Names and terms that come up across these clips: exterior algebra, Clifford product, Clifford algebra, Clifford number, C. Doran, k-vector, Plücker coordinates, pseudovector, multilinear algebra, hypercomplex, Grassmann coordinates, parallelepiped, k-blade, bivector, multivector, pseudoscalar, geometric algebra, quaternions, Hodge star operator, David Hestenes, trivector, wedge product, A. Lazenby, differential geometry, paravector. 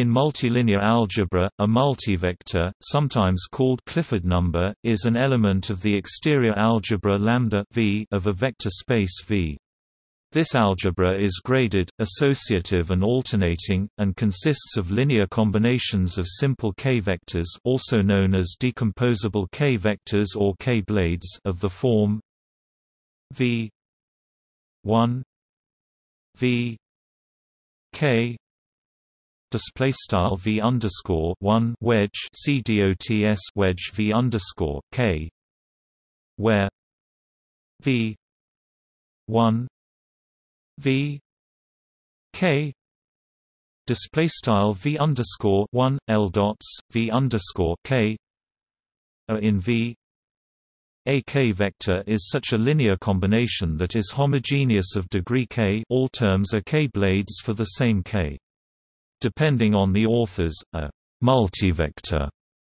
In multilinear algebra, a multivector, sometimes called Clifford number, is an element of the exterior algebra lambda v of a vector space V. This algebra is graded, associative and alternating, and consists of linear combinations of simple k-vectors, also known as decomposable k-vectors or k-blades, of the form v 1 v k display style v underscore 1 wedge c dots wedge v underscore k, where v 1 v k display style v underscore 1 l dots v underscore k are in v. A k-vector is such a linear combination that is homogeneous of degree k. All terms are k-blades for the same k. Depending on the authors, a multivector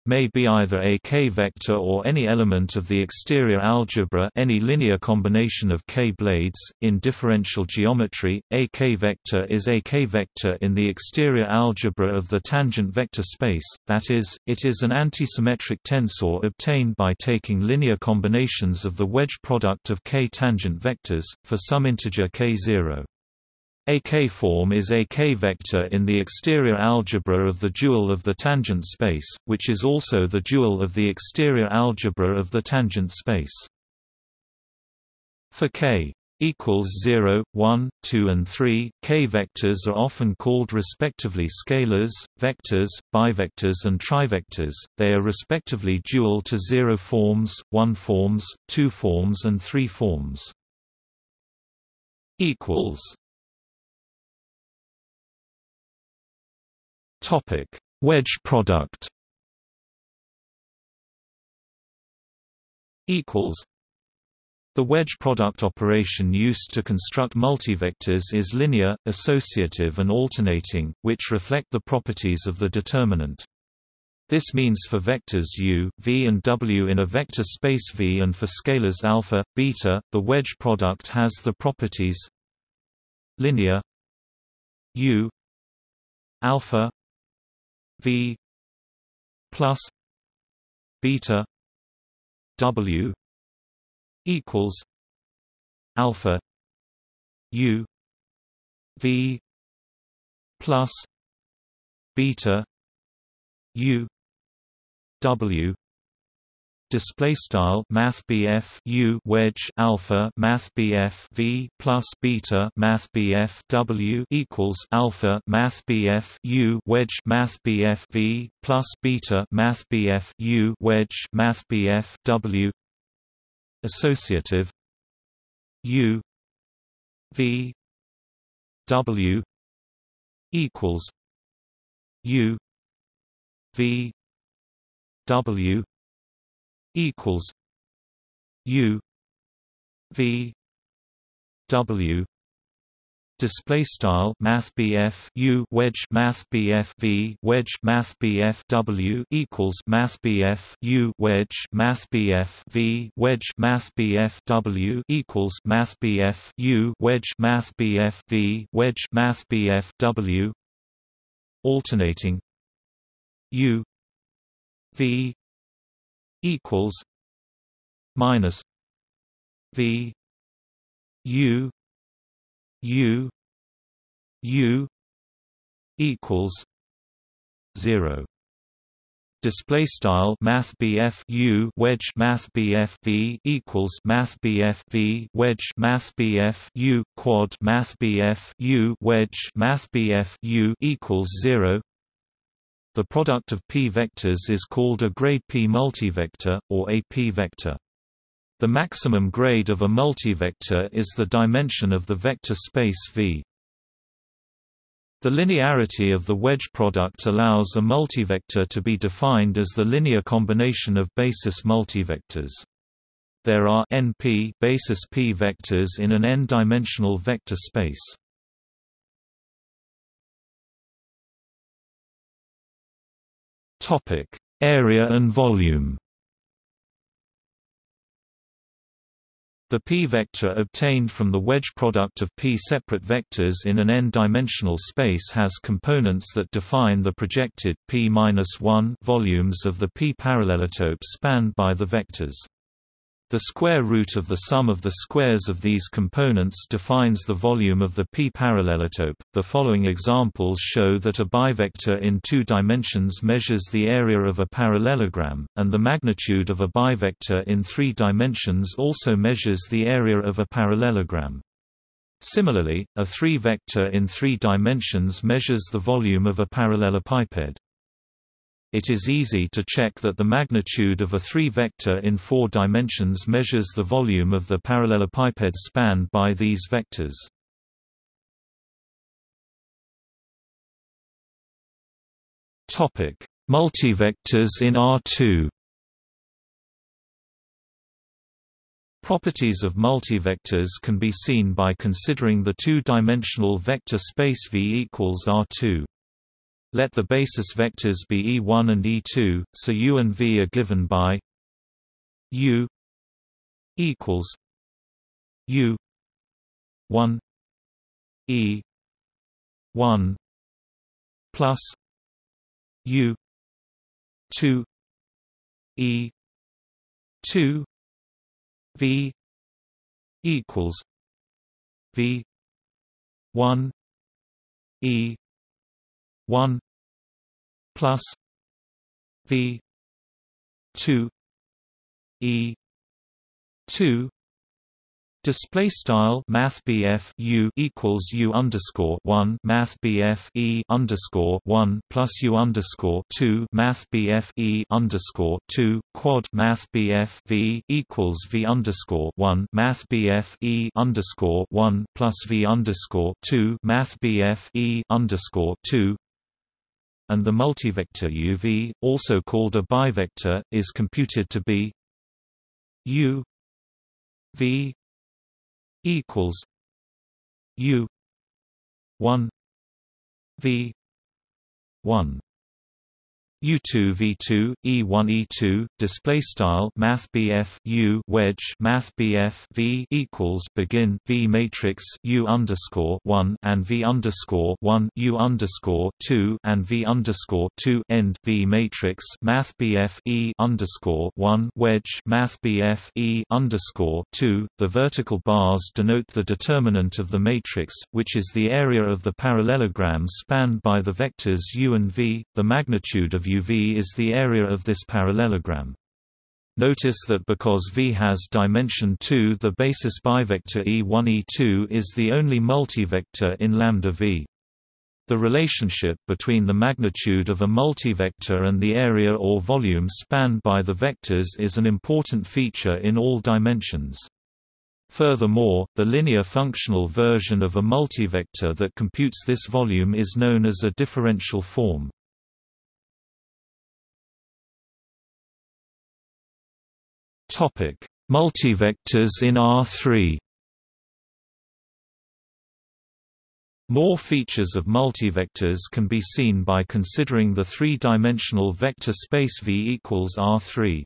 may be either a k-vector or any element of the exterior algebra, any linear combination of k-blades. In differential geometry, a k-vector is a k-vector in the exterior algebra of the tangent vector space, that is, it is an antisymmetric tensor obtained by taking linear combinations of the wedge product of k-tangent vectors, for some integer k0. A k-form is a k-vector in the exterior algebra of the dual of the tangent space, which is also the dual of the exterior algebra of the tangent space. For k equals 0, 1, 2 and 3, k-vectors are often called respectively scalars, vectors, bivectors and trivectors. They are respectively dual to 0 forms, 1 forms, 2 forms and 3 forms. Topic: wedge product. The wedge product operation used to construct multivectors is linear, associative and alternating, which reflect the properties of the determinant. This means for vectors u, v and w in a vector space V and for scalars alpha, beta, the wedge product has the properties linear u alpha V plus beta W equals alpha U V plus beta U W. Display style math BF U wedge alpha math BF V plus beta math BF W equals alpha math BF U wedge math BF V plus beta math BF U wedge math BF W. Associative U V W equals U V W equals U V W. Display style math BF U wedge math BF V wedge math BF W equals math BF U wedge math BF V wedge math BF W equals math BF U wedge math BF V wedge math BF W. Alternating U V equals minus V U U U equals 0. Display style math BF U wedge math BF V equals math BF V wedge math BF U quad math BF U wedge math BF U equals 0. The product of p-vectors is called a grade p multivector, or a p-vector. The maximum grade of a multivector is the dimension of the vector space V. The linearity of the wedge product allows a multivector to be defined as the linear combination of basis multivectors. There are np basis p-vectors in an n-dimensional vector space. Topic: area and volume. The p-vector obtained from the wedge product of p separate vectors in an n-dimensional space has components that define the projected p-1 volumes of the p-parallelotope spanned by the vectors. The square root of the sum of the squares of these components defines the volume of the p-parallelotope. The following examples show that a bivector in two dimensions measures the area of a parallelogram, and the magnitude of a bivector in three dimensions also measures the area of a parallelogram. Similarly, a three-vector in three dimensions measures the volume of a parallelepiped. It is easy to check that the magnitude of a three-vector in four dimensions measures the volume of the parallelepiped spanned by these vectors. Topic: Multivectors in R2. Properties of multivectors can be seen by considering the two-dimensional vector space V equals R2. Let the basis vectors be E1 and E2, so U and V are given by U equals U1 E1 plus U2 E2 V equals V1 E1 plus V2 E2. Display style mathbf U equals U_1 mathbf E_1 plus U_2 mathbf E_2 quad mathbf V equals V_1 mathbf E_1 plus V_2 mathbf E_2. And the multivector UV, also called a bivector, is computed to be U V equals U1 V1 U2 V2 E1 E2. Display style math BF U wedge math BF V equals begin V matrix U_1 and V_1 U_2 and V_2 end V matrix math BF E_1 wedge math BF E_2. The vertical bars denote the determinant of the matrix, which is the area of the parallelogram spanned by the vectors U and V. The magnitude of UV is the area of this parallelogram. Notice that because V has dimension 2, the basis bivector E1 E2 is the only multivector in lambda V. The relationship between the magnitude of a multivector and the area or volume spanned by the vectors is an important feature in all dimensions. Furthermore, the linear functional version of a multivector that computes this volume is known as a differential form. Topic: Multivectors in R3. More features of multivectors can be seen by considering the three-dimensional vector space V equals R3.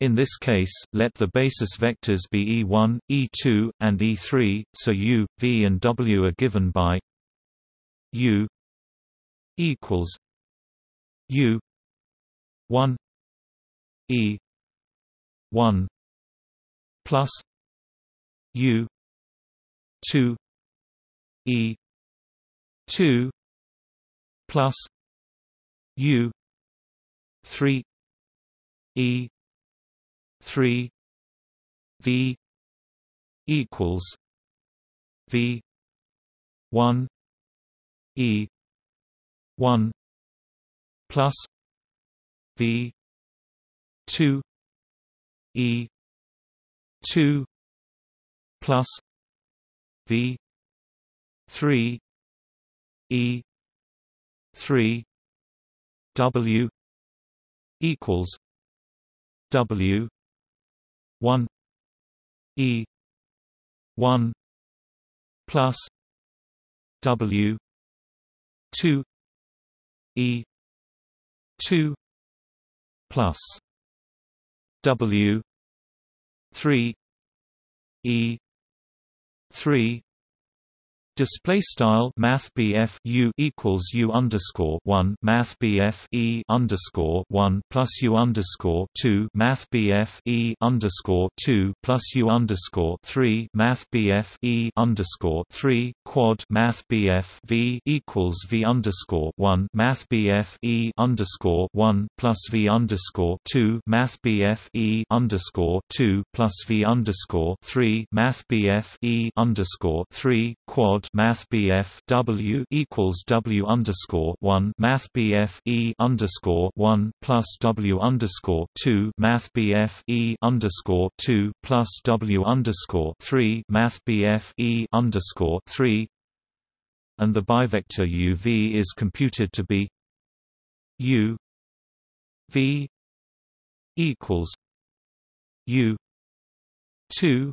In this case, let the basis vectors be E1, E2, and E3, so U, V, and W are given by U equals U1 E 1 plus U2 E2 plus U3 E3 V equals V1 E1 plus V2 E2 plus V3 E3 W equals W1 E1 plus W2 E2 plus W3 E 3 display style math BF U equals U underscore 1 math BF E underscore 1 plus U underscore 2 math BF E underscore 2 plus U underscore 3 math BF E underscore 3 quad math BF V equals V underscore 1 math BF E underscore 1 plus V underscore 2 math BF E underscore 2 plus V underscore 3 math BF E underscore 3 quad math BF W equals W underscore 1 math BF E underscore 1 plus W underscore 2 math BF E underscore 2 plus W underscore 3 math BF E underscore 3, and the bivector UV is computed to be U V equals U 2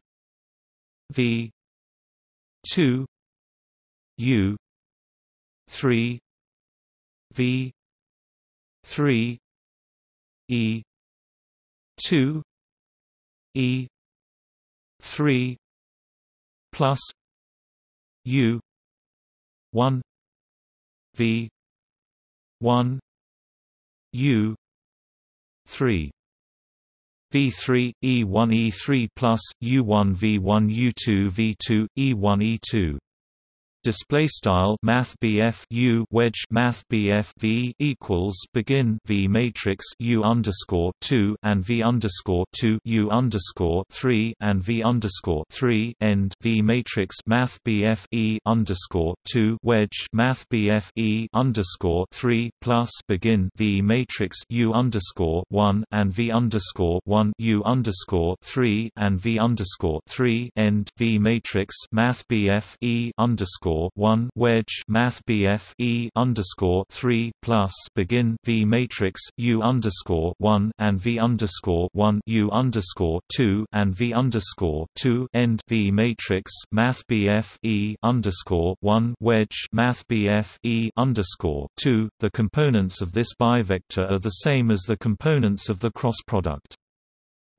V 2 U 3 V 3 E 2 E 3 plus U 1 V 1 U 3 V3 E1 E3 plus U1 V1 U2 V2 E1 E2. Display style math BF U wedge math BF V equals begin V matrix U underscore 2 and V underscore 2 U underscore 3 and V underscore 3 end V matrix math BF E underscore 2 wedge math BF E underscore 3 plus begin V matrix U underscore 1 and V underscore 1 U underscore 3 and V underscore 3 end V matrix math BF E underscore 1 wedge math BF E underscore 3 plus begin V matrix U underscore 1 and V underscore 1 U underscore 2 and V underscore 2 end V matrix math BF E underscore 1 wedge math BF E underscore 2. The components of this bivector are the same as the components of the cross product.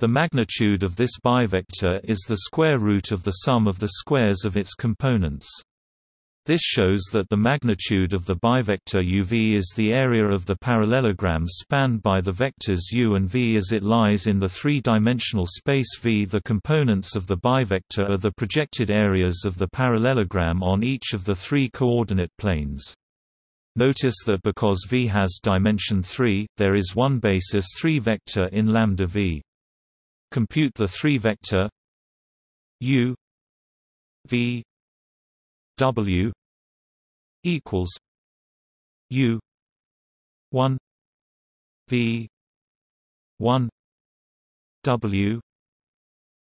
The magnitude of this bivector is the square root of the sum of the squares of its components. This shows that the magnitude of the bivector UV is the area of the parallelogram spanned by the vectors U and V as it lies in the three-dimensional space V. The components of the bivector are the projected areas of the parallelogram on each of the three coordinate planes. Notice that because V has dimension 3, there is one basis 3 vector in lambda V. Compute the 3-vector U V W equals U 1 V 1 W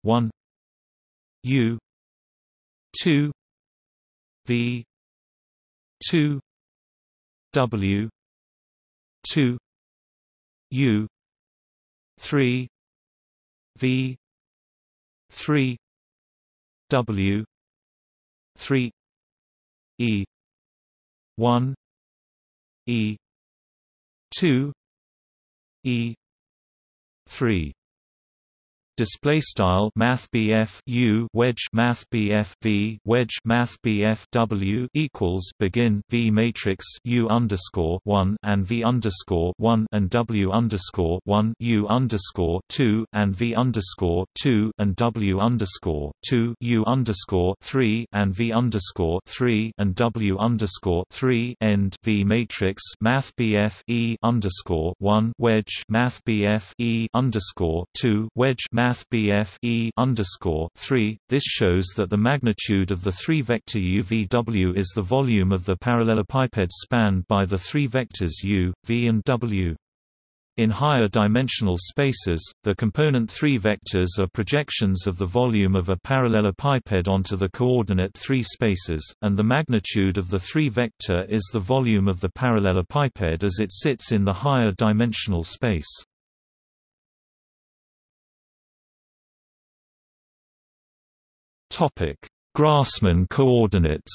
1 U 2 V 2 W 2 U 3 V 3 W 3 E 1 E 2 E 3. Display style math BF U wedge math BF V wedge math BF W equals begin V matrix U underscore 1 and V underscore 1 and W underscore 1 U underscore 2 and V underscore 2 and W underscore 2 U underscore 3 and V underscore 3 and W underscore 3 end V matrix math BF E underscore 1 wedge math BF E underscore 2 wedge math BF E underscore 3. This shows that the magnitude of the 3-vector UVW is the volume of the parallelepiped spanned by the three vectors U, V and W. In higher dimensional spaces, the component 3 vectors are projections of the volume of a parallelepiped onto the coordinate 3 spaces, and the magnitude of the 3 vector is the volume of the parallelepiped as it sits in the higher dimensional space. Topic: Grassmann coordinates.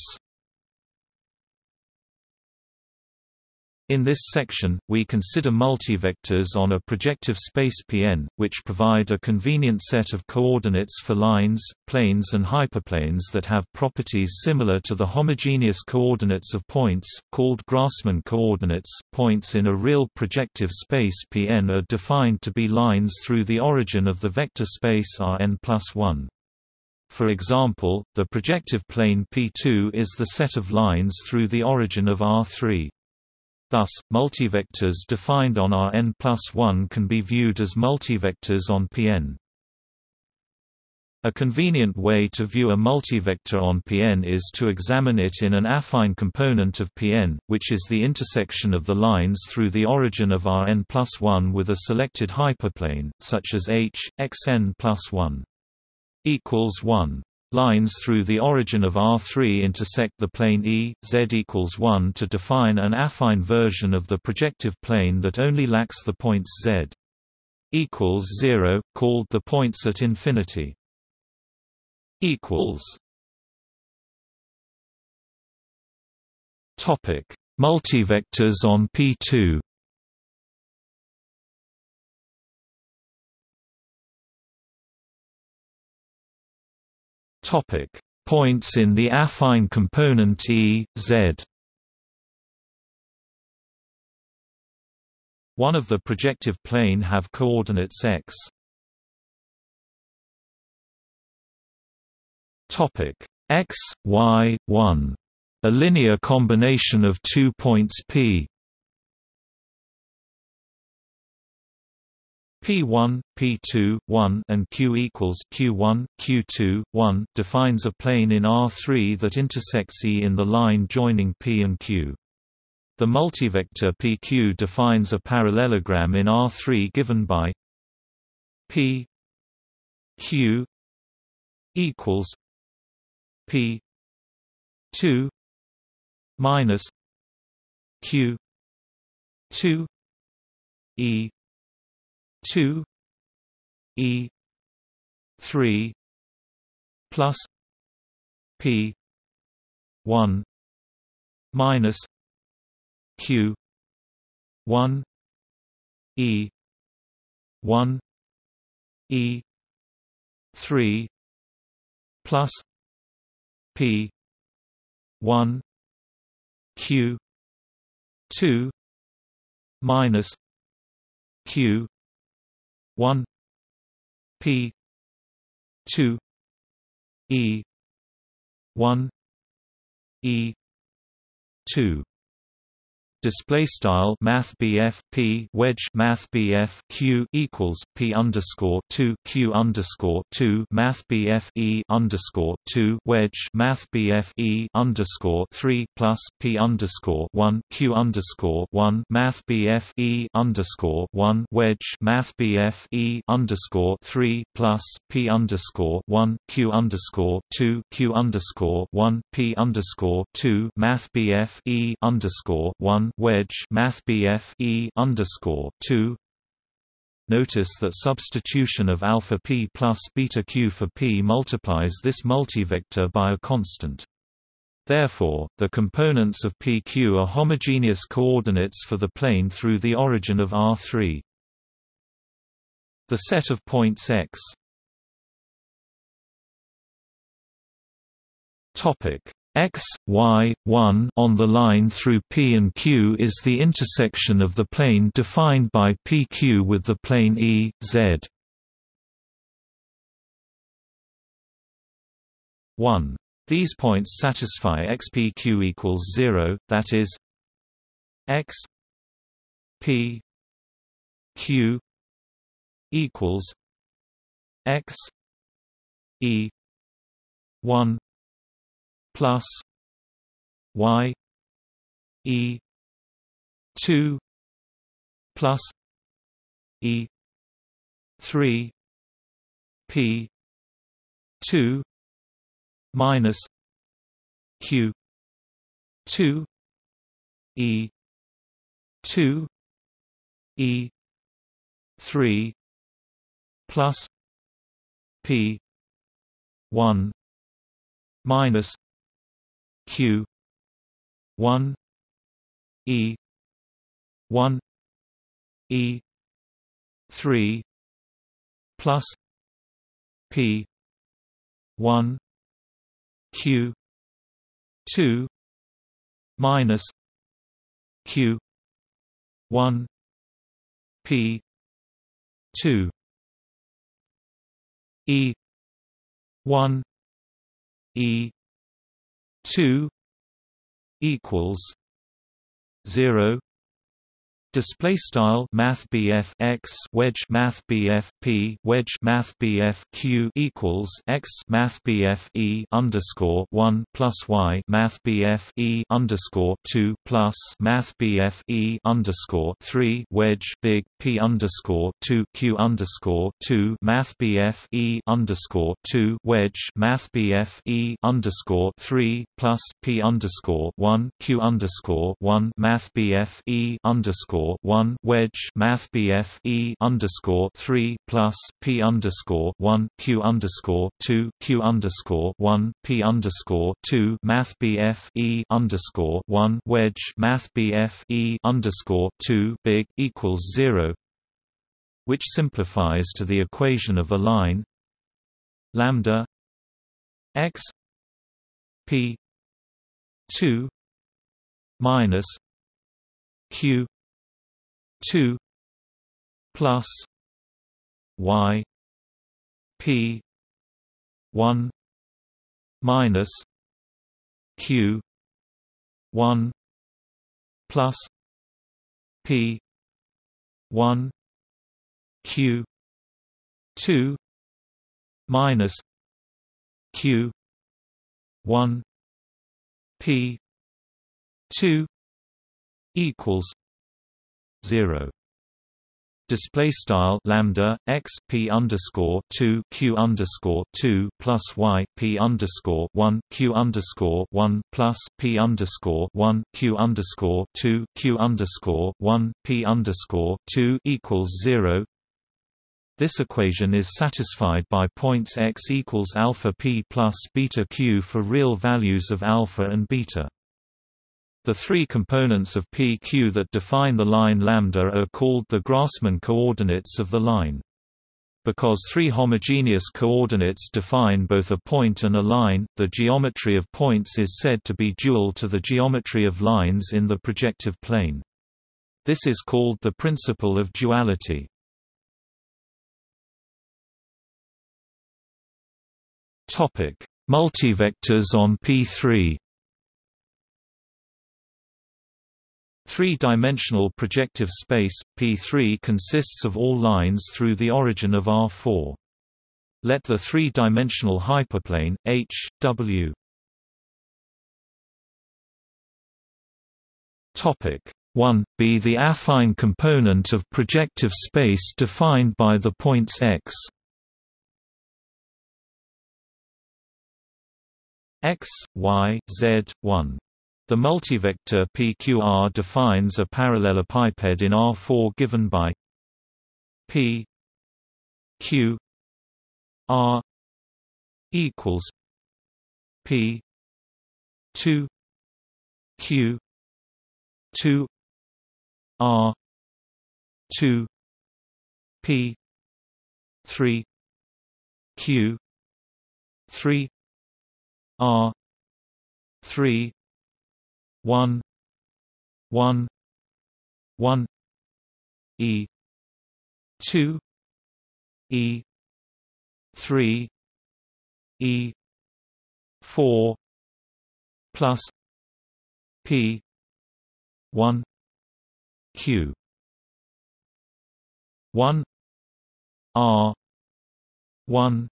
In this section, we consider multivectors on a projective space Pn, which provide a convenient set of coordinates for lines, planes and hyperplanes that have properties similar to the homogeneous coordinates of points, called Grassmann coordinates. Points in a real projective space Pn are defined to be lines through the origin of the vector space Rn+1. For example, the projective plane P2 is the set of lines through the origin of R3. Thus, multivectors defined on Rn+1 can be viewed as multivectors on Pn. A convenient way to view a multivector on Pn is to examine it in an affine component of Pn, which is the intersection of the lines through the origin of Rn+1 with a selected hyperplane, such as H, xn+1 equals 1. Lines through the origin of R3 intersect the plane E, Z equals 1 to define an affine version of the projective plane that only lacks the points Z equals 0, called the points at infinity. Multivectors on P2. Points in the affine component E, Z. One of the projective plane have coordinates x. X, y, 1. A linear combination of 2 points P. P1, P2, 1 and Q equals Q1, Q2, 1 defines a plane in R3 that intersects E in the line joining P and Q. The multivector PQ defines a parallelogram in R3 given by P Q equals P2 minus Q2 E 2 E 3 plus P 1 minus Q 1 E 1 E 3 plus P 1 Q 2 minus Q 1 P 2 E 1 E 2. Display style math BF P wedge math BF Q equals P underscore 2 Q underscore 2 math BF E underscore 2 wedge math BF E underscore 3 plus P underscore 1 Q underscore 1 math BF E underscore 1 wedge math BF E underscore 3 plus P underscore 1 Q underscore 2 Q underscore 1 P underscore 2 math BF E underscore 1 wedge math BF E underscore 2. Notice that substitution of alpha P plus beta Q for P multiplies this multivector by a constant. Therefore, the components of PQ are homogeneous coordinates for the plane through the origin of R3. The set of points X. X, y, 1 on the line through P and Q is the intersection of the plane defined by PQ with the plane E, Z. 1. These points satisfy xpq equals 0, that is, x p q equals x e 1 plus y e 2 plus e 3 p 2 minus q 2 e 2 e 3 plus p 1 minus Q 1 E 1 e 3 plus p 1 q 2 minus q 1 p 2 e 1 e 2 equals 0. Display style math BF X wedge math BF P wedge math BF Q equals X math BF E underscore 1 plus Y math BF E underscore 2 plus math BF E underscore 3 wedge big P underscore 2 Q underscore 2 math BF E underscore 2 wedge math BF E underscore 3 plus P underscore 1 Q underscore 1 math BF E underscore 1 wedge math BF E underscore 3 plus P underscore 1 Q underscore 2 Q underscore 1 P underscore 2 math BF E underscore 1 wedge math BF E underscore 2 big equals 0, which simplifies to the equation of a line lambda x P 2 minus Q 2 plus Y P 1 minus Q 1 plus P 1 Q 2 minus Q 1 P 2 equals 0. Display style lambda x p underscore 2 q underscore 2 plus y p underscore 1 q underscore 1 plus p underscore 1 q underscore 2 q underscore 1 p underscore 2 equals 0. This equation is satisfied by points x equals alpha p plus beta q for real values of alpha and beta. The three components of PQ that define the line lambda are called the Grassmann coordinates of the line. Because three homogeneous coordinates define both a point and a line, the geometry of points is said to be dual to the geometry of lines in the projective plane. This is called the principle of duality. Topic: Multivectors on P3. Three-dimensional projective space, P3 consists of all lines through the origin of R4. Let the three-dimensional hyperplane, H, W. Topic 1, be the affine component of projective space defined by the points X. X, Y, Z, 1. The multivector PQR defines a parallelepiped in R4 given by P Q R equals P 2 Q 2 R 2 P 3 Q 3 R 3 1 1 1 E 2 E 3 E 4 plus P 1 Q 1 R 1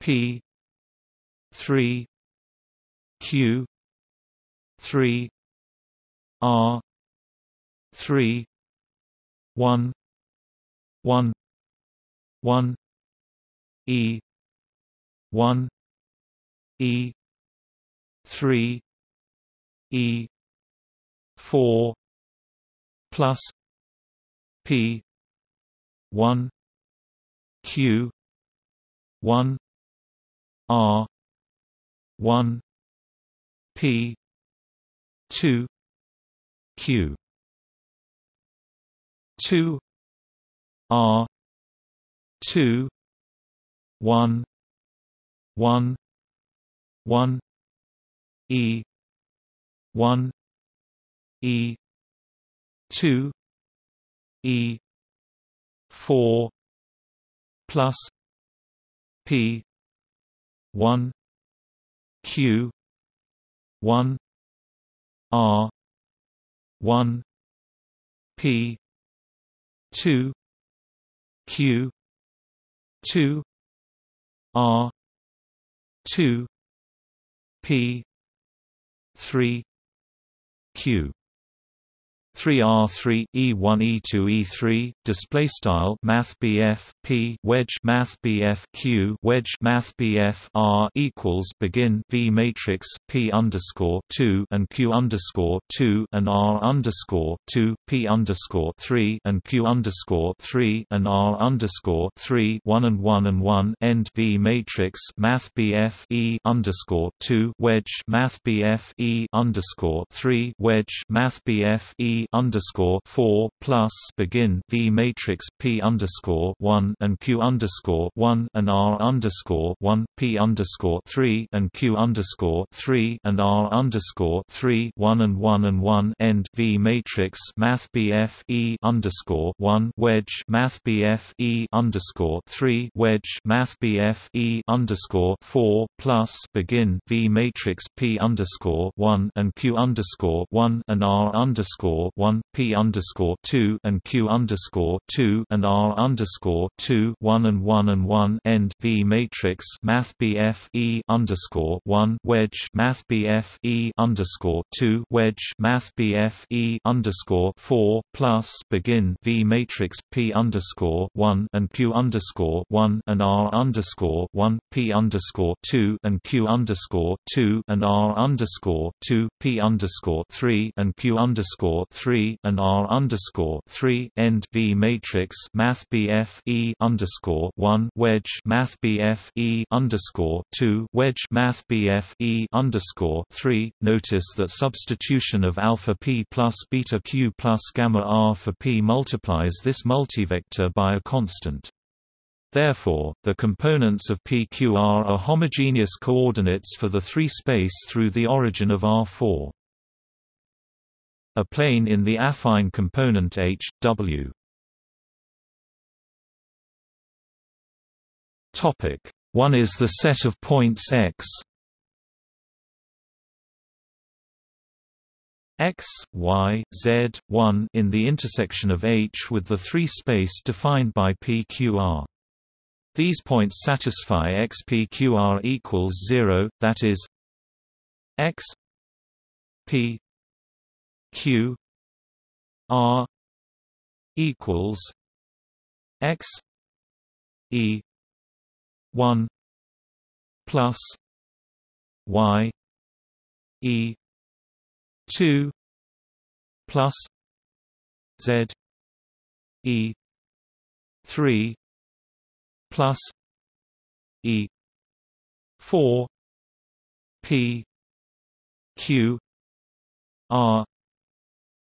P 3 Q 3 R 3 1 1 1 E 1 E 3 E 4 plus P 1 Q 1 R 1 P 2 Q 2 R 2 1 1 1 E 1 E 2 E 4 plus P 1 Q 1 R 1 P 2 Q 2 R 2 P 3 Q 3 R 3 E 1 E 2 E 3 display style math BF P wedge math BF Q wedge math BF R equals begin V matrix P underscore 2 and Q underscore 2 and R underscore 2 P underscore 3 and Q underscore 3 and R underscore 3 1 and 1 and 1 end V matrix math BF E underscore 2 wedge math BF E underscore 3 wedge math BF E underscore 4 plus begin V matrix P underscore 1 and Q underscore 1 and R underscore 1 P underscore 3 and Q underscore 3 and R underscore 3 1 and 1 and 1 end V matrix math BF E underscore 1 wedge math BF E underscore 3 wedge math BF E underscore 4 plus begin V matrix P underscore 1 and Q underscore 1 and R underscore 1 P underscore 2 and Q underscore 2 and R underscore 2 1 and 1 and 1 end V matrix math BF E underscore 1 wedge math BF E underscore 2 wedge math BF E underscore 4 plus begin V matrix P underscore 1 and Q underscore 1 and R underscore 1 P underscore 2 and Q underscore 2 and R underscore 2 P underscore 3 and Q underscore 3 and R underscore 3 end V matrix math BF E underscore 1 wedge math BF E underscore 2 wedge math BF E underscore 3. Notice that substitution of alpha P plus beta Q plus gamma R for P multiplies this multivector by a constant. Therefore, the components of PQR are homogeneous coordinates for the three space through the origin of R4. A plane in the affine component H, W. One is the set of points X X, Y, Z, 1 in the intersection of H with the three space defined by PQR. These points satisfy XPQR equals 0, that is X P Q R equals X E 1 plus Y E 2 plus Z E 3 plus E 4 P Q R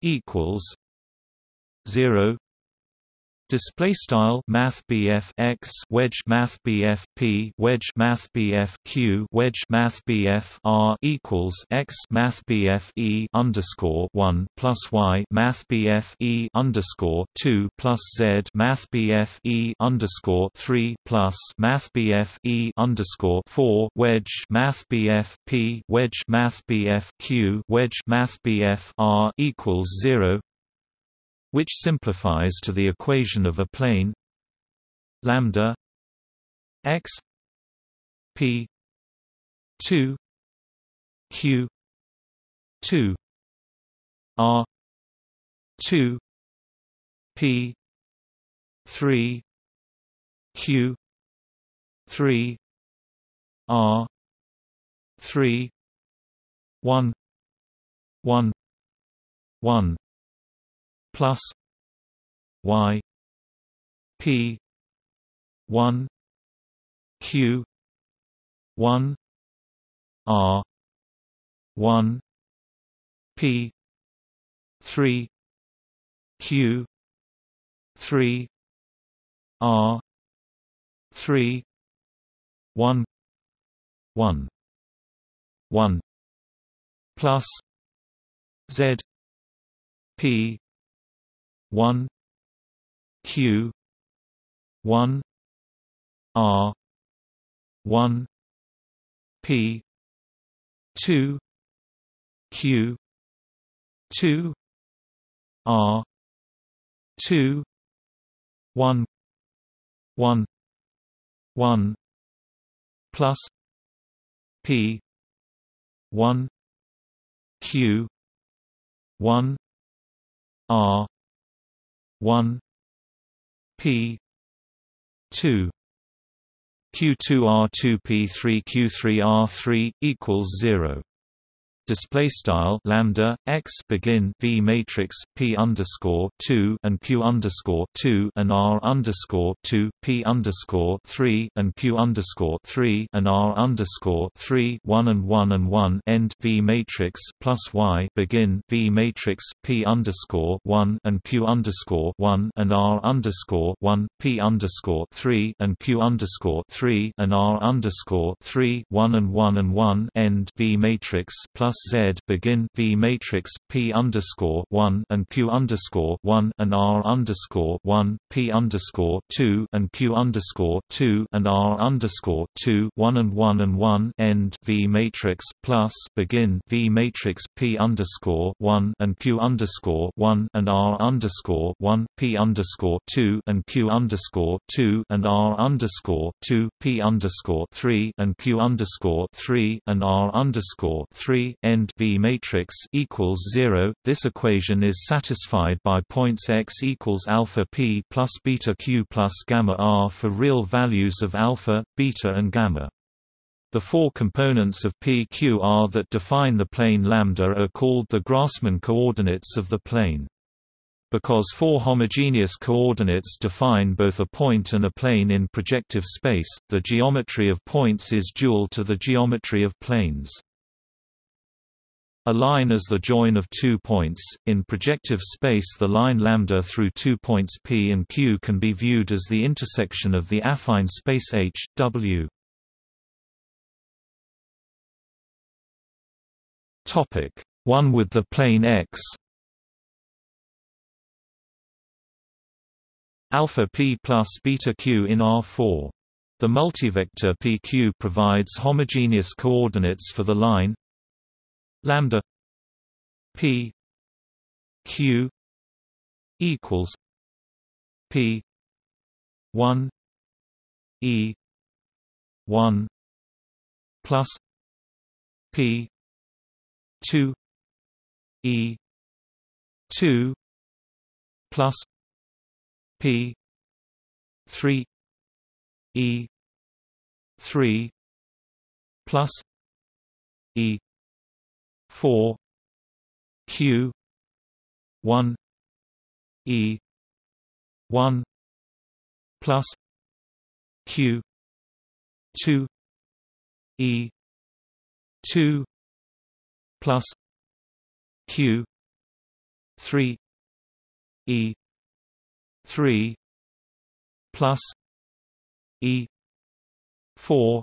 equals 0. Display style math BF X wedge math BF P wedge math BF Q wedge math BF R equals X math BF E underscore 1 plus Y math BF E underscore 2 plus Z math BF E underscore 3 plus math BF E underscore 4 wedge math BF P wedge math BF Q wedge math BF R equals 0, which simplifies to the equation of a plane lambda X P 2 Q 2 R 2 P 3 Q 3 R 3 1 1 1 plus Y P 1 Q 1 R 1 P 3 Q 3 R 3 1 1 1 plus Z P 1 Q 1 R 1 P 2 Q 2 R 2 1 1 1 plus P 1 Q 1 R 1 P 2 Q2R2P3Q3R3 equals 0. Display style lambda x begin v matrix p underscore 2 and q underscore 2 and r underscore 2 p underscore 3 and q underscore 3 and r underscore 3 1 and 1 and 1 end v matrix plus y begin v matrix p underscore 1 and q underscore 1 and r underscore 1 p underscore 3 and q underscore 3 and r underscore 3 1 and 1 and 1 end v matrix plus Z begin V matrix P underscore 1 and Q underscore 1 and R underscore 1 P underscore 2 and Q underscore 2 and R underscore 2 1 and 1 and 1 end V matrix plus begin V matrix P underscore 1 and Q underscore 1 and R underscore 1 P underscore 2 and Q underscore 2 and R underscore 2 P underscore 3 and Q underscore 3 and R underscore 3 end V matrix equals 0. This equation is satisfied by points x equals alpha p plus beta q plus gamma r for real values of alpha, beta and gamma. The four components of PQR that define the plane lambda are called the Grassmann coordinates of the plane. Because four homogeneous coordinates define both a point and a plane in projective space, the geometry of points is dual to the geometry of planes. A line is the join of 2 points. In projective space, the line lambda through 2 points P and Q can be viewed as the intersection of the affine space H, W. Topic 1 with the plane X. Alpha P plus beta Q in R4. The multivector PQ provides homogeneous coordinates for the line lambda P Q equals P 1 E 1 plus P 2 E 2 plus P 3 E 3 plus E 4 Q 1 E 1 plus Q 2 E 2 plus Q 3 E 3 plus E 4.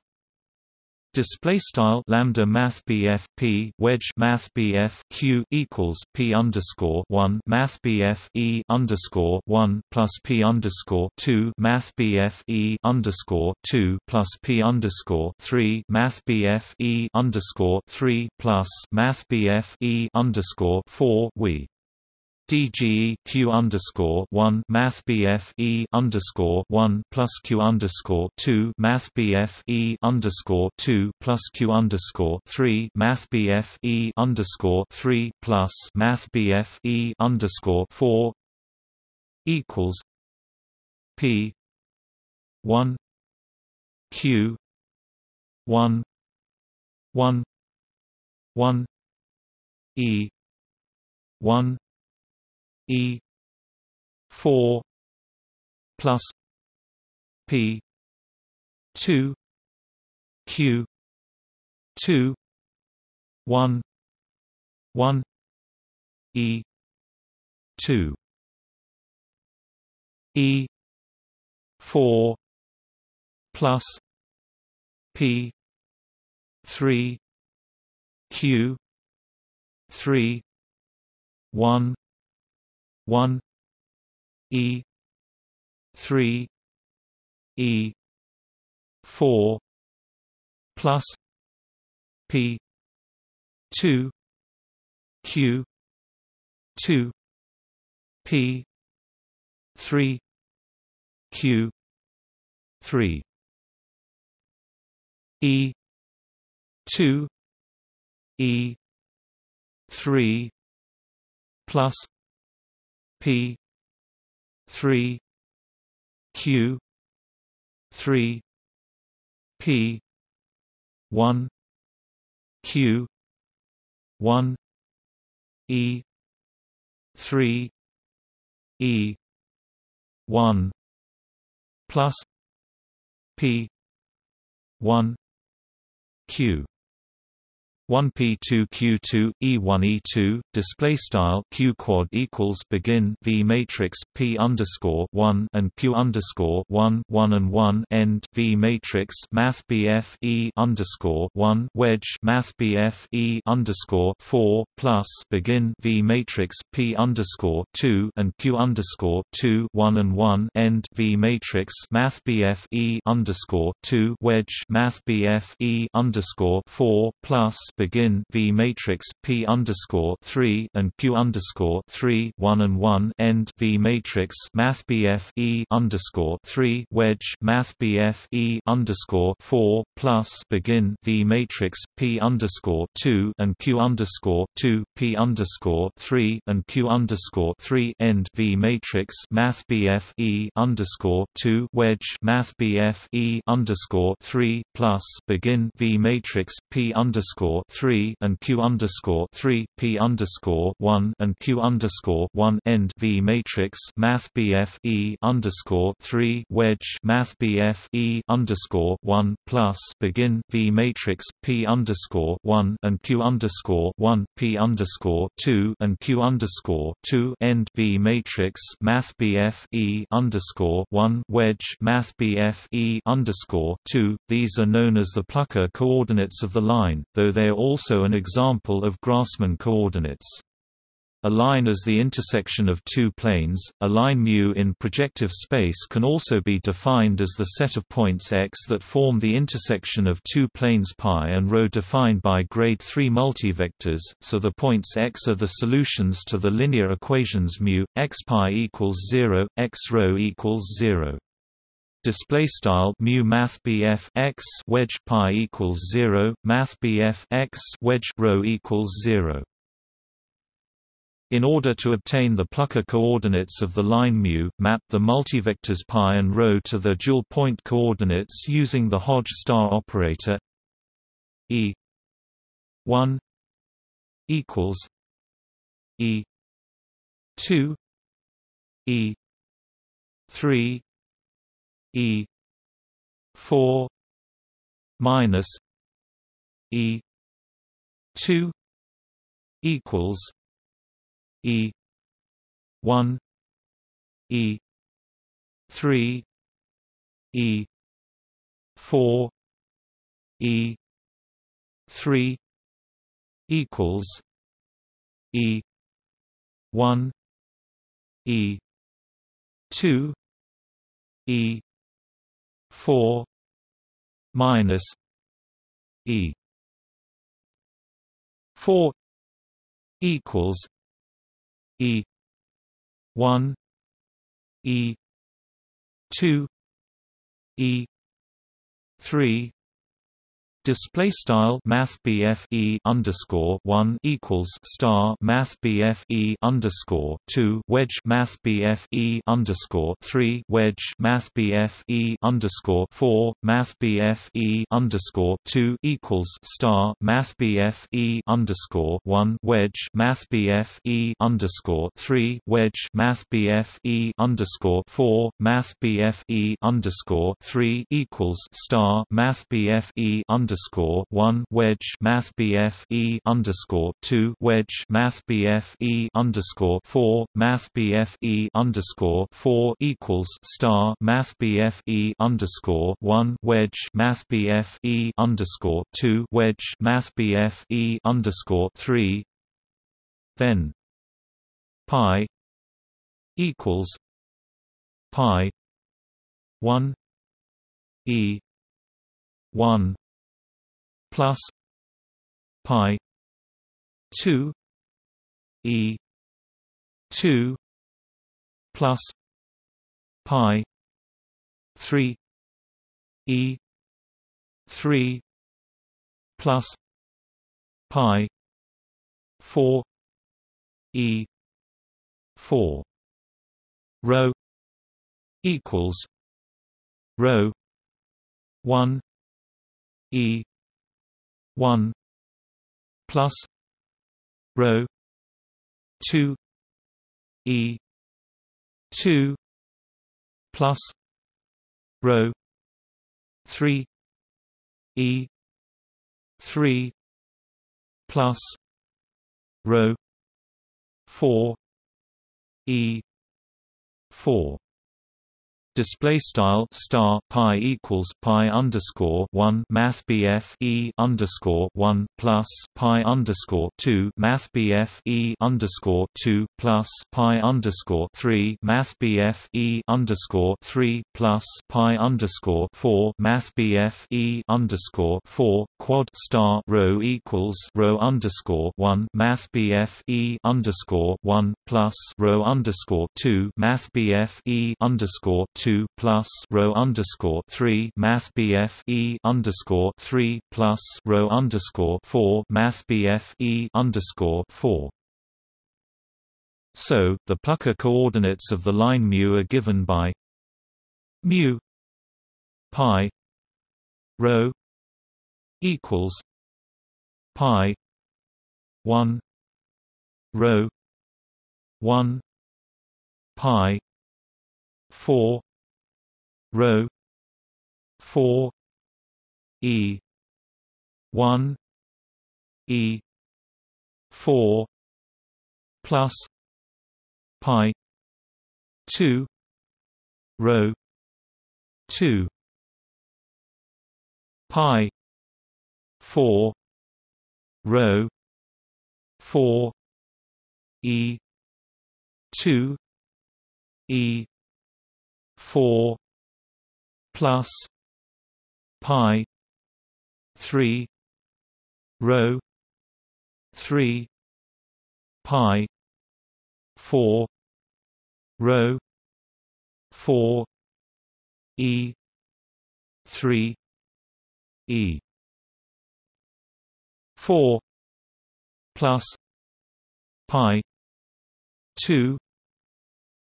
Display style lambda math BF P wedge math BF Q equals P underscore 1 math BF E underscore 1 plus P underscore 2 math BF E underscore 2 plus P underscore 3 math BF E underscore 3 plus math BF E underscore 4 we DGE Q underscore 1 Math BF E underscore 1 plus Q underscore 2 Math BF E underscore 2 plus Q underscore 3 Math BF E underscore 3 plus Math BF E underscore 4 equals P 1 Q 1 1 1 E 1 E 4 plus P 2 Q 2 1 1 E 2. E 4 plus P 3 Q 3 1 1 E 3 E 4 plus P 2 Q 2 P 3 Q 3 E 2 E 3 plus P 3 Q 3 P 1 Q 1 E 3 E 1 plus P 1 Q 1 P2 Q2 E1 E2 display style Q quad equals begin V matrix P underscore 1 and Q underscore 1 1 and 1 end V matrix Math BF E underscore 1 wedge Math BF E underscore 4 plus begin V matrix P underscore 2 and Q underscore 2 1 and 1 end V matrix Math BF E underscore 2 wedge Math BF E underscore 4 plus begin V matrix P underscore 3 and Q underscore 3 1 and 1 end V matrix Math BF E underscore 3 wedge Math BF E underscore 4 plus begin V matrix P underscore 2 and Q underscore 2 P underscore 3 and Q underscore 3 end V matrix Math BF E underscore 2 wedge Math BF E underscore 3 plus begin V matrix P underscore 3 and Q underscore 3 P underscore 1 and Q underscore 1 end V matrix Math BF E underscore 3 wedge Math BF E underscore 1 plus begin V matrix P underscore 1 and Q underscore 1 P underscore 2 and Q underscore 2 end V matrix Math BF E underscore 1 wedge Math BF E underscore 2. These are known as the Plücker coordinates of the line, though they are also an example of Grassmann coordinates. A line is the intersection of two planes. A line μ in projective space can also be defined as the set of points x that form the intersection of two planes π and ρ defined by grade 3 multivectors, so the points x are the solutions to the linear equations μ, x π equals 0, x ρ equals 0. Display style mu math bf x wedge pi equals 0 math bf x wedge rho equals 0. In order to obtain the Plücker coordinates of the line mu, map the multivectors pi and rho to their dual point coordinates using the Hodge star operator. E 1 equals E 2 E 3 E 4 minus E 2 equals E 1 E 3 E 4 E 3 equals E 1 E 2 E 4 minus E 4 equals E 1 E 2 E 3. Display style math BF E underscore 1 equals star math BF E underscore 2 wedge math BF E underscore 3 wedge math BF E underscore 4 math BF E underscore 2 equals star math BF E underscore 1 wedge math BF E underscore 3 wedge math BF E underscore 4 math BF E underscore 3 equals star math BF E underscore wedge mathbf e 2 wedge mathbf e 4 mathbf e 4 equals star mathbf e 1 wedge mathbf e 2 wedge mathbf e 3, then pi equals pi 1 e 1 plus pi 2 e 2 plus pi 3 e 3 plus pi 4 e 4 rho equals rho 1 e 1 plus rho 2 e 2 plus rho 3 e 3 plus rho 4 e 4. Display style star pi equals pi underscore 1 math bf e underscore 1 plus pi underscore 2 math bf e underscore 2 plus pi underscore 3 math bf e underscore 3 plus pi underscore 4 math bf e underscore 4 quad star row equals row underscore 1 math bf e underscore 1 plus row underscore 2 math bf e underscore 2 plus row underscore 3 math bf e underscore 3 plus row underscore 4 math bf e underscore 4. So the Plücker coordinates of the line mu are given by mu pi rho equals pi 1 rho 1 pi 4 rho 4 e 1 e 4 plus pi 2 rho 2 pi 4 rho 4 e 2 e 4 plus pi 3 rho 3 pi 4 rho 4 e 3 e 4 plus pi 2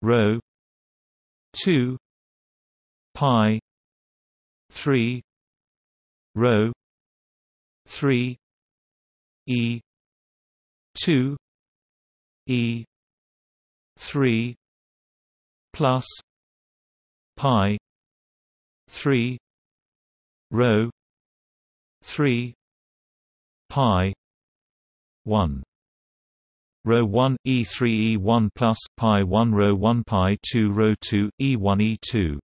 rho 2 pi 3 rho 3 e 2 e 3 plus pi 3 rho 3 pi 1 Rho 1 e 3 e 1 plus pi 1 rho 1 pi 2 rho 2 e 1 e 2.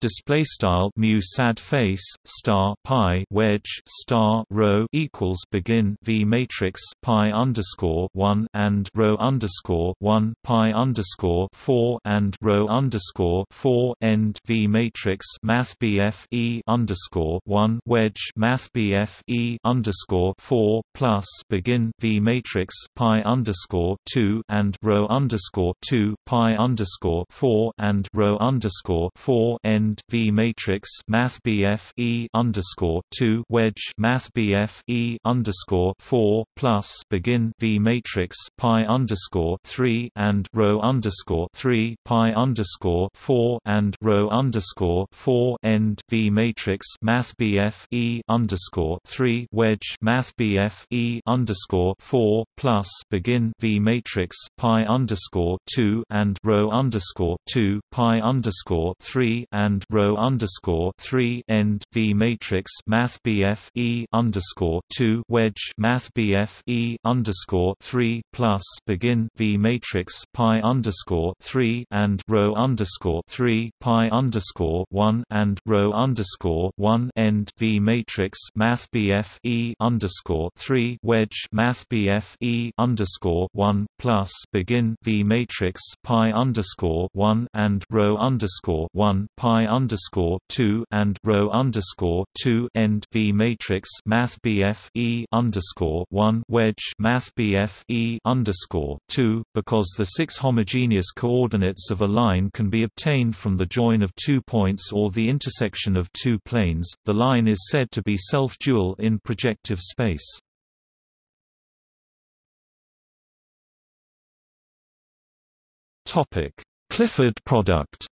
Display style mu sad face star pi wedge star row equals begin v matrix pi underscore 1 and row underscore 1 pi underscore 4 and row underscore 4 end v matrix math bf e underscore 1 wedge math bf e underscore 4 plus begin v matrix pi underscore 2 and row underscore 2 pi underscore 4 and row underscore 4 end v matrix math bf e underscore 2 wedge math bf e underscore 4 plus begin v matrix pi underscore 3 and row underscore 3 pi underscore 4 and row underscore 4 end v matrix math bf e underscore 3 wedge math bf e underscore 4 plus begin v matrix pi underscore 2 and row underscore 2 pi underscore 3 and and row underscore 3 end V matrix Math BF E underscore 2 wedge Math BF E underscore 3 plus begin V matrix Pi underscore 3 and row underscore 3 Pi underscore 1 and row underscore 1 end V matrix Math BF E underscore 3 wedge Math BF E underscore 1 plus begin V matrix Pi underscore 1 and row underscore 1 Pi underscore 2 and row underscore 2 end V matrix Math BF E underscore 1 wedge Math BF E underscore 2, because the 6 homogeneous coordinates of a line can be obtained from the join of 2 points or the intersection of 2 planes. The line is said to be self-dual in projective space. Topic: Clifford product.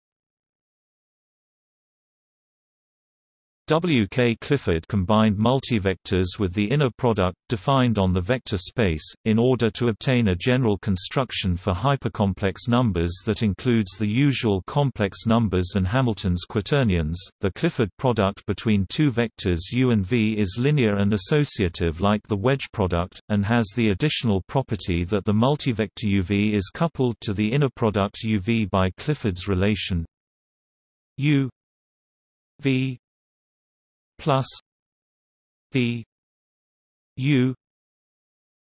W. K. Clifford combined multivectors with the inner product defined on the vector space, in order to obtain a general construction for hypercomplex numbers that includes the usual complex numbers and Hamilton's quaternions. The Clifford product between two vectors u and v is linear and associative like the wedge product, and has the additional property that the multivector uv is coupled to the inner product uv by Clifford's relation u v plus v u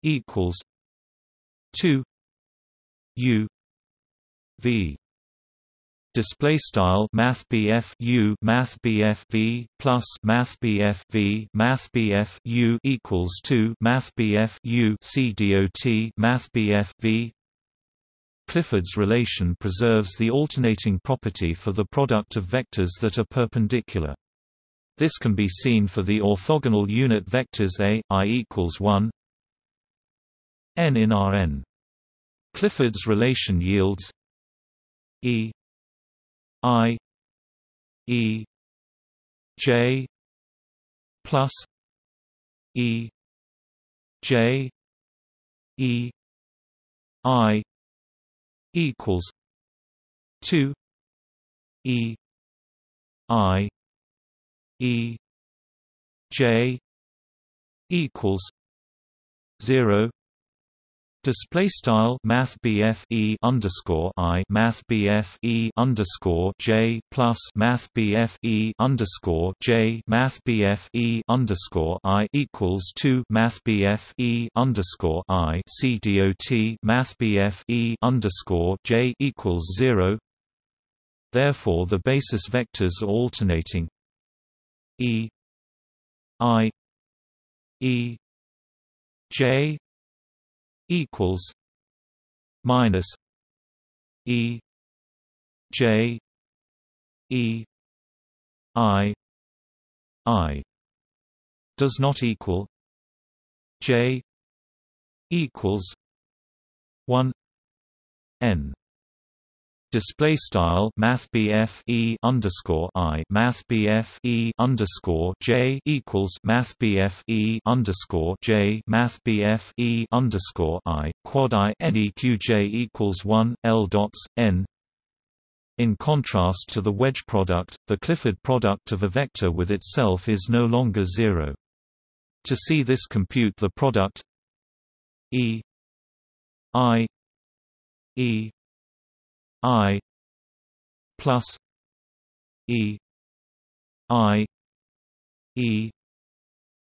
equals 2 u v. Display style math BF U math BF V plus math BF V math BF U equals 2 math BF U C dot math BF V. Clifford's relation preserves the alternating property for the product of vectors that are perpendicular. This can be seen for the orthogonal unit vectors A, I equals 1, n in Rn. Clifford's relation yields E I E j plus E j E I equals 2 E I E j equals 0. Display style math BF E underscore I math BF E underscore j plus math BF E underscore j math BF E underscore I equals 2 math BF E underscore I C dot math BF E underscore j equals 0. Therefore, the basis vectors are alternating E I E j equals minus E j E I does not equal j equals 1 n. Display style math BF E underscore I math BF E underscore j equals math BF E underscore j math BF E underscore I quad I neq j equals 1 L dots n. In contrast to the wedge product, the Clifford product of a vector with itself is no longer zero. To see this, compute the product E I E I plus E I E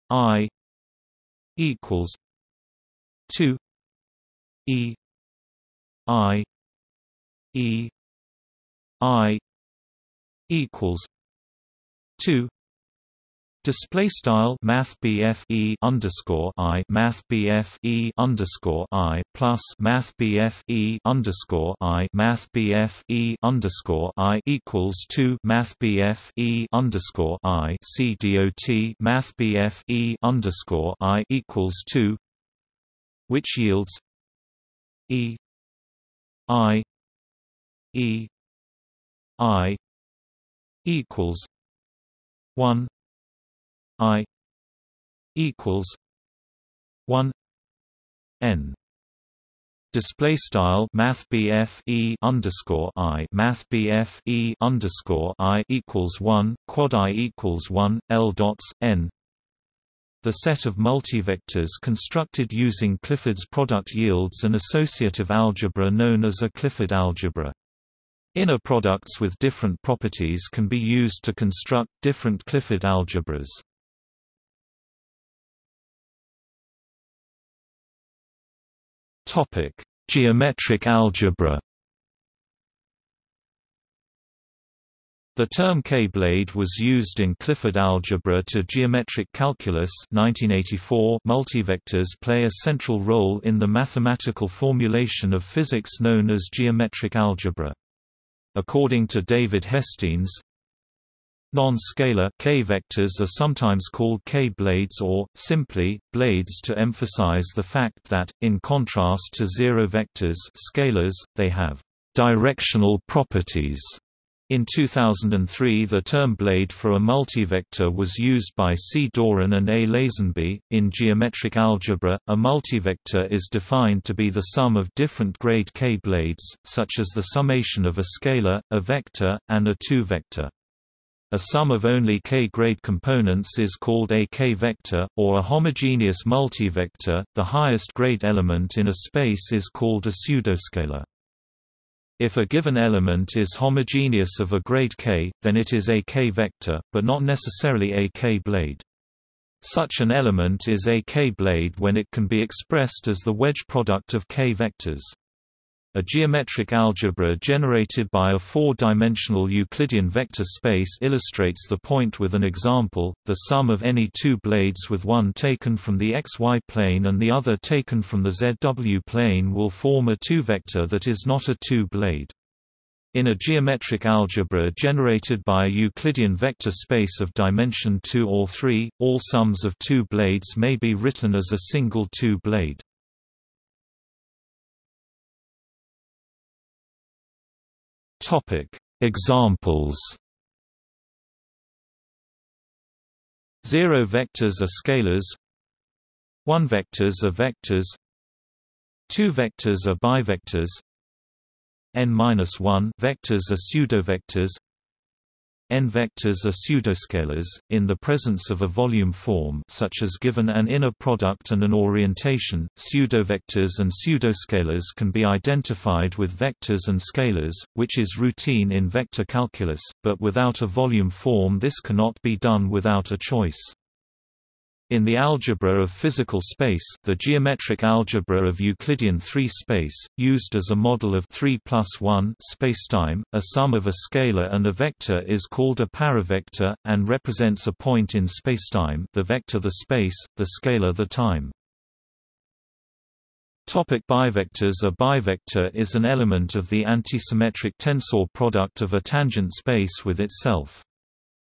I equals 2 E I E I equals 2. Display style math BF E underscore I math BF E underscore I plus math BF E underscore I math BF E underscore I equals 2 math BF E underscore I C dot math BF E underscore I equals 2, which yields E I E I equals 1 I equals 1 n. Display style mathbf e underscore I mathbf e underscore I equals 1 quad I equals 1 L dots n. The set of multivectors constructed using Clifford's product yields an associative algebra known as a Clifford algebra. Inner products with different properties can be used to construct different Clifford algebras. Topic: Geometric algebra. The term k-blade was used in Clifford algebra to geometric calculus 1984. Multivectors play a central role in the mathematical formulation of physics known as geometric algebra. According to David Hestenes, non-scalar k-vectors are sometimes called k-blades or, simply, blades to emphasize the fact that, in contrast to zero vectors scalars, they have directional properties. In 2003 the term blade for a multivector was used by C. Doran and A. Lazenby. In geometric algebra, a multivector is defined to be the sum of different grade k-blades, such as the summation of a scalar, a vector, and a two-vector. A sum of only k-grade components is called a k-vector, or a homogeneous multivector. The highest grade element in a space is called a pseudoscalar. If a given element is homogeneous of a grade k, then it is a k-vector, but not necessarily a k-blade. Such an element is a k-blade when it can be expressed as the wedge product of k-vectors. A geometric algebra generated by a four-dimensional Euclidean vector space illustrates the point with an example: the sum of any two blades with one taken from the xy plane and the other taken from the zw plane will form a two-vector that is not a two-blade. In a geometric algebra generated by a Euclidean vector space of dimension 2 or 3, all sums of two blades may be written as a single two-blade. Examples: Zero vectors are scalars. One vectors are vectors. Two vectors are bivectors. N-1 vectors are pseudovectors. N vectors are pseudoscalars. In the presence of a volume form, such as given an inner product and an orientation, pseudovectors and pseudoscalars can be identified with vectors and scalars, which is routine in vector calculus, but without a volume form this cannot be done without a choice. In the algebra of physical space, the geometric algebra of Euclidean 3 space, used as a model of 3+1 spacetime, a sum of a scalar and a vector is called a paravector, and represents a point in spacetime: the vector the space, the scalar the time. Bivectors: a bivector is an element of the antisymmetric tensor product of a tangent space with itself.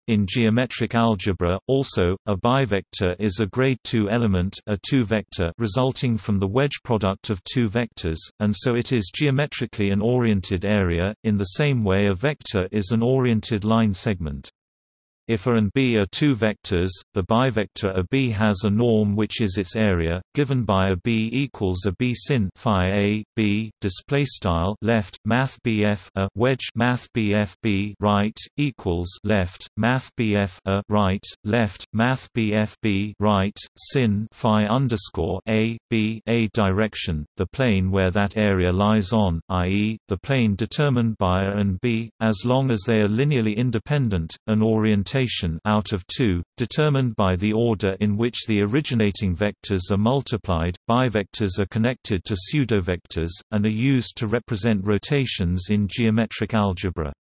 In geometric algebra, also, a bivector is a grade 2 element, a two-vector, resulting from the wedge product of two vectors, and so it is geometrically an oriented area, in the same way a vector is an oriented line segment. If A and B are two vectors, the bivector AB has a norm which is its area, given by AB equals AB sin phi A, B, display style left, math BF A wedge math BF B right, equals left, math BF A right, left, math BF B right, sin phi underscore A, B A direction, the plane where that area lies on, i.e., the plane determined by A and B, as long as they are linearly independent, an orientation out of 2, determined by the order in which the originating vectors are multiplied. Bivectors are connected to pseudovectors, and are used to represent rotations in geometric algebra.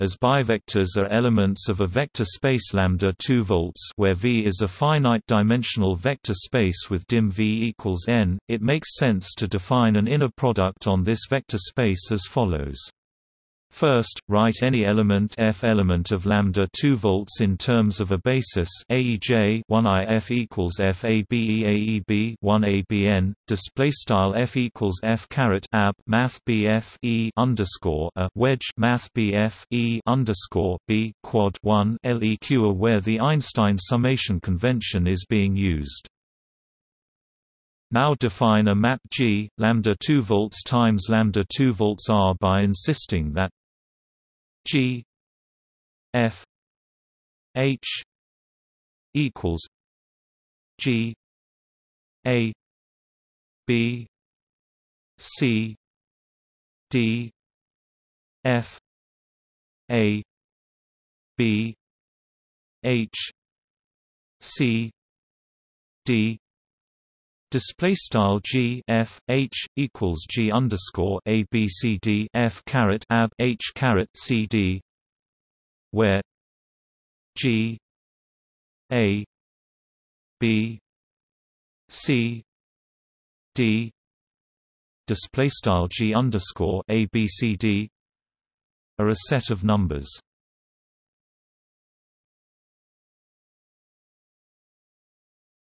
As bivectors are elements of a vector space lambda 2 volts, where V is a finite-dimensional vector space with dim V equals n, it makes sense to define an inner product on this vector space as follows. First, write any element f element of lambda 2 volts in terms of a basis aej 1if equals fabeaeb 1abn display style f equals f caret ab math bf e underscore a wedge math bf e underscore b quad 1 leq, where the Einstein summation convention is being used. Now define a map G, λ2V times λ2VR by insisting that G F H equals G A B C D F A B H C D. Display style G F H equals G underscore A B C D F caret ab H caret C D, where G A B C D display style G underscore A B C D are a set of numbers.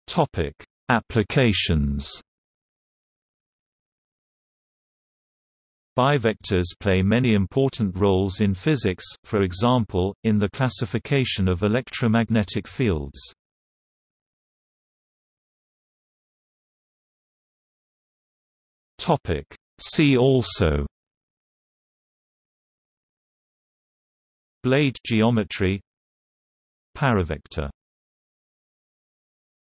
Topic: Applications. Bivectors play many important roles in physics, for example, in the classification of electromagnetic fields. Topic: See also Blade geometry, paravector.